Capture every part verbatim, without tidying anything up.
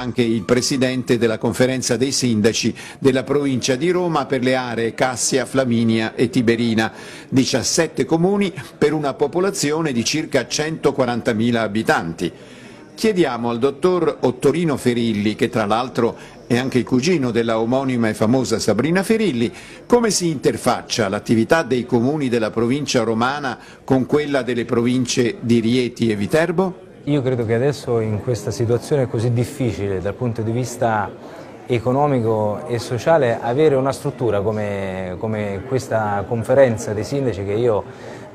anche il presidente della conferenza dei sindaci della provincia di Roma per le aree Cassia, Flaminia e Tiberina, diciassette comuni per una popolazione di circa centoquarantamila abitanti. Chiediamo al dottor Ottorino Ferilli, che tra l'altro è anche il cugino della omonima e famosa Sabrina Ferilli, come si interfaccia l'attività dei comuni della provincia romana con quella delle province di Rieti e Viterbo? Io credo che adesso, in questa situazione così difficile dal punto di vista economico e sociale, avere una struttura come, come questa conferenza dei sindaci che io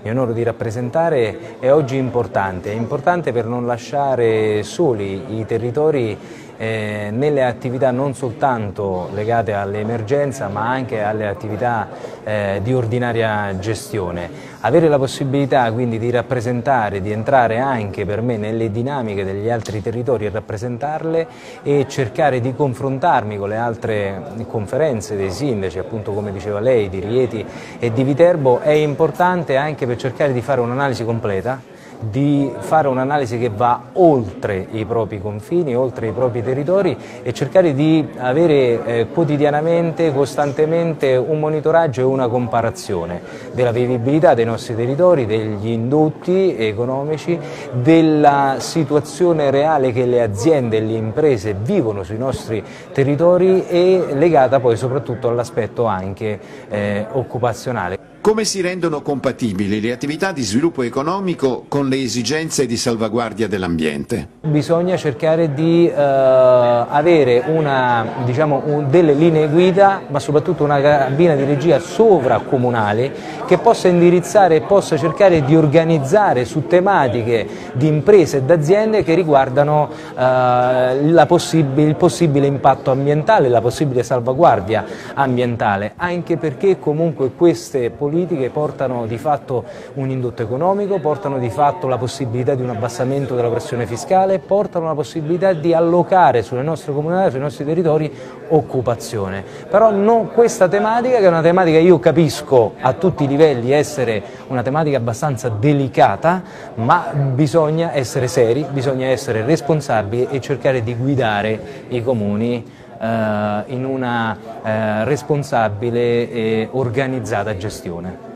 mi onoro di rappresentare è oggi importante, è importante per non lasciare soli i territori eh, nelle attività non soltanto legate all'emergenza ma anche alle attività eh, di ordinaria gestione. Avere la possibilità quindi di rappresentare, di entrare anche per me nelle dinamiche degli altri territori e rappresentarle e cercare di confrontarmi con le altre conferenze dei sindaci, appunto come diceva lei, di Rieti e di Viterbo, è importante anche per cercare di fare un'analisi completa, di fare un'analisi che va oltre i propri confini, oltre i propri territori e cercare di avere eh, quotidianamente, costantemente un monitoraggio e una comparazione della vivibilità dei nostri territori, degli indotti economici, della situazione reale che le aziende e le imprese vivono sui nostri territori e legata poi soprattutto all'aspetto anche eh, occupazionale. Come si rendono compatibili le attività di sviluppo economico con le esigenze di salvaguardia dell'ambiente? Bisogna cercare di eh, avere una, diciamo, un, delle linee guida, ma soprattutto una cabina di regia sovracomunale che possa indirizzare e possa cercare di organizzare su tematiche di imprese ed aziende che riguardano eh, la possib- il possibile impatto ambientale, la possibile salvaguardia ambientale, anche perché comunque queste politiche politiche portano di fatto un indotto economico, portano di fatto la possibilità di un abbassamento della pressione fiscale, portano la possibilità di allocare sulle nostre comunità, sui nostri territori occupazione. Però non questa tematica, che è una tematica, io capisco a tutti i livelli essere una tematica abbastanza delicata, ma bisogna essere seri, bisogna essere responsabili e cercare di guidare i comuni in una responsabile e organizzata gestione.